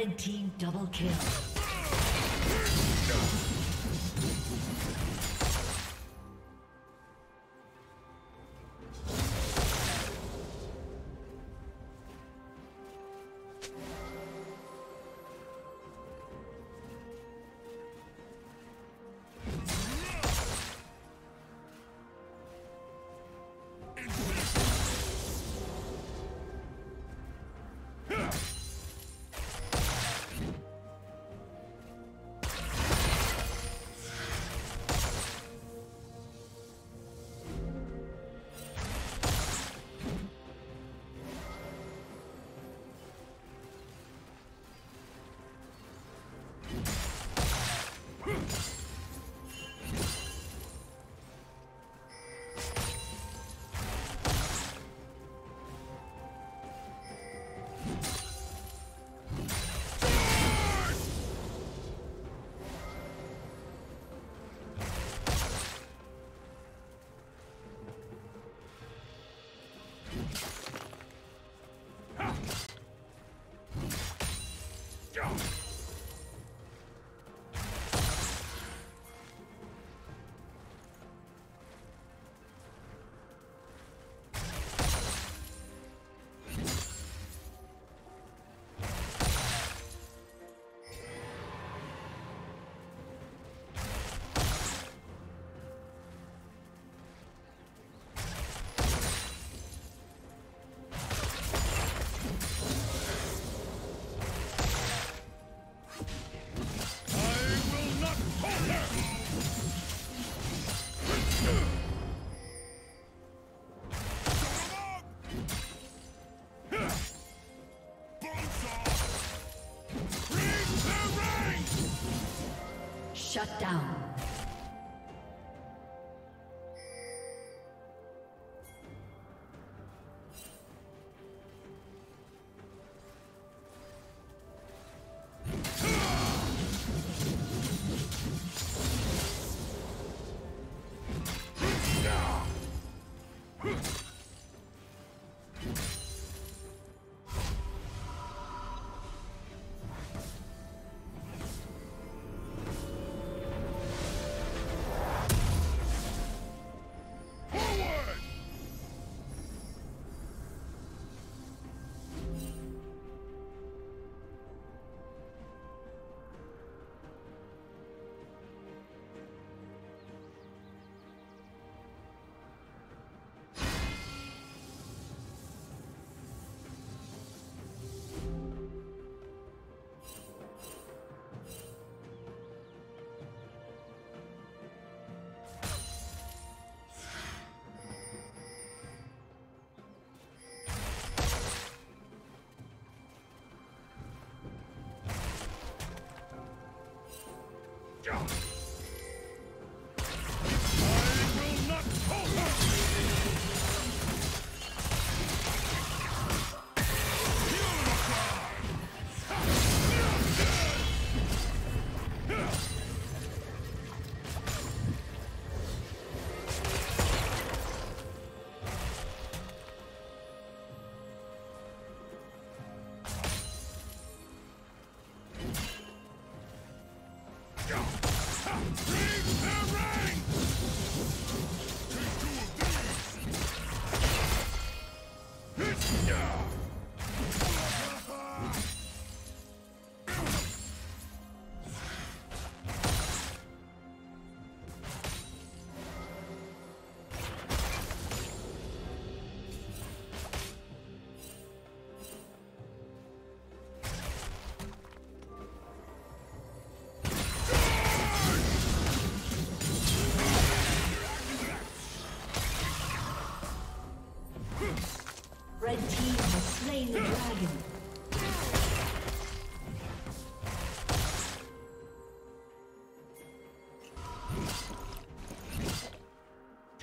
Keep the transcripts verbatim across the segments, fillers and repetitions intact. Red team double kill. Shut down. Jump!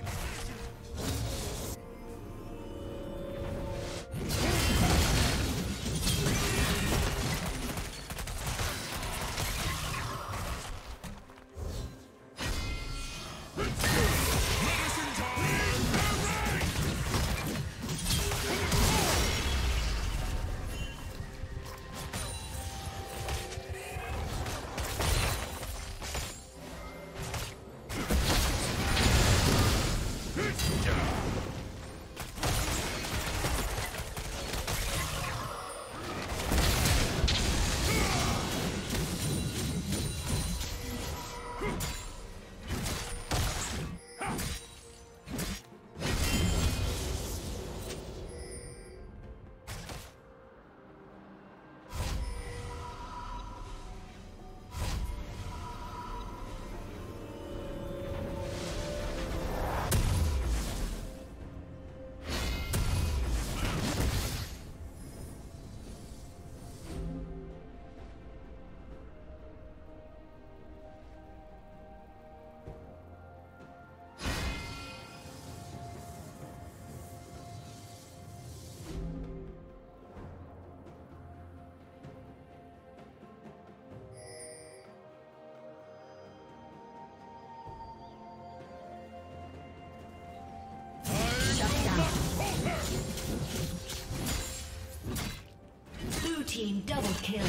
Blue team double kill.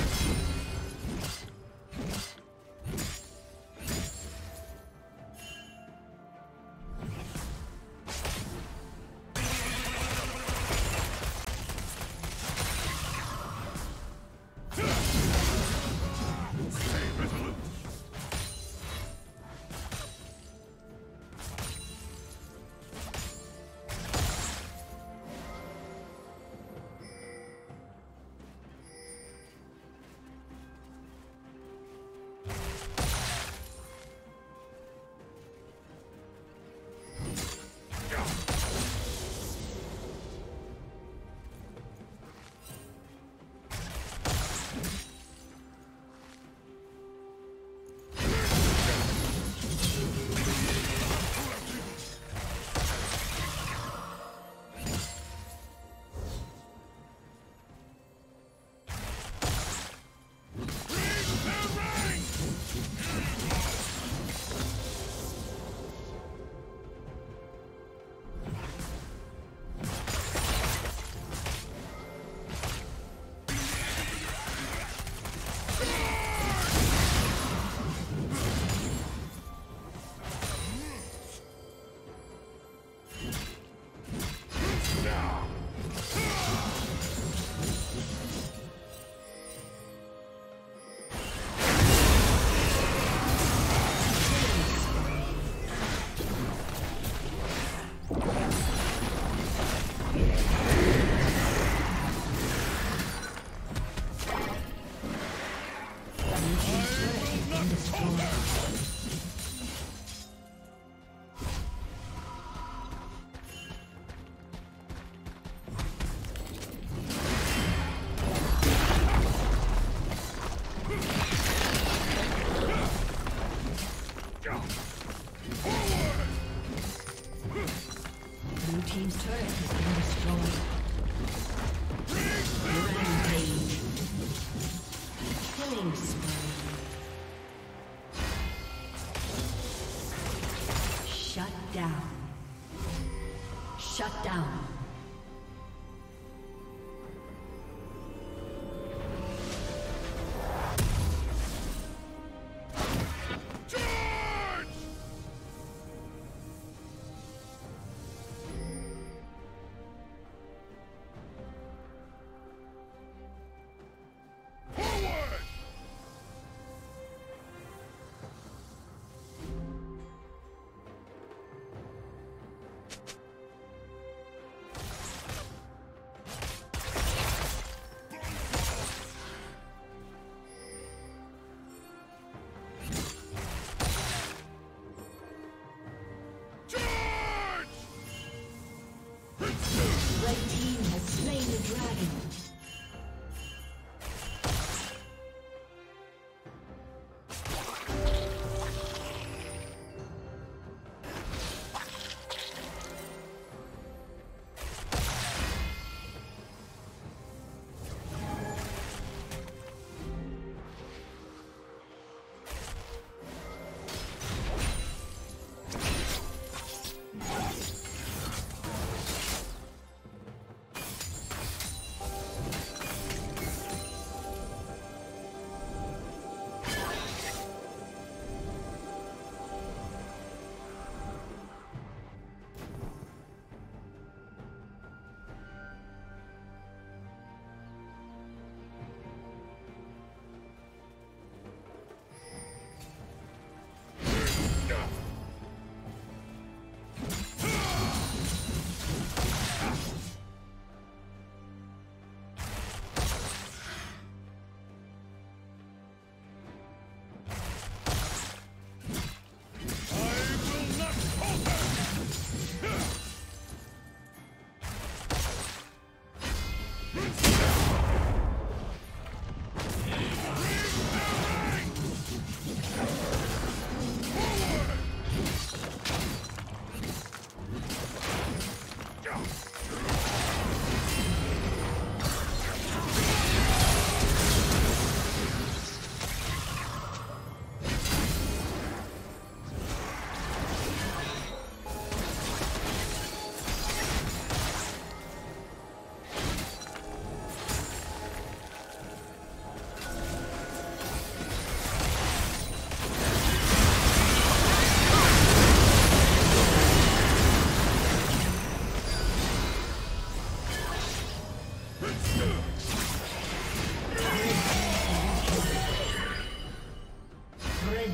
Shut down.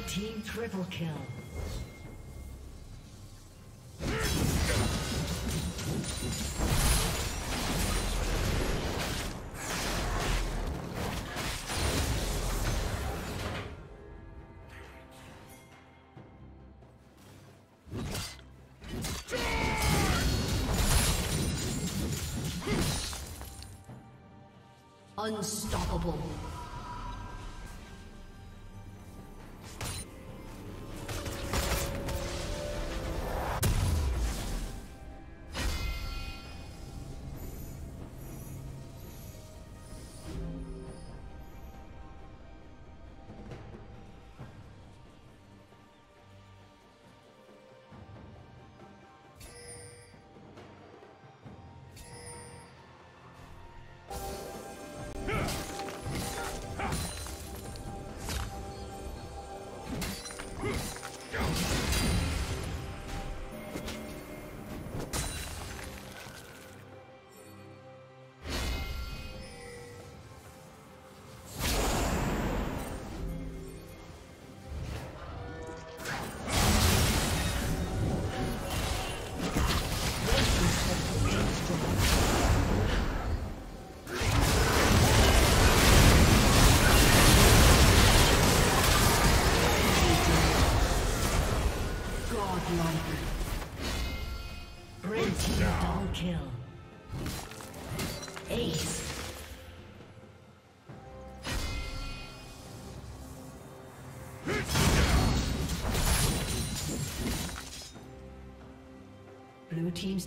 Team triple kill. Unstoppable. Blue team's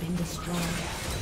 been destroyed.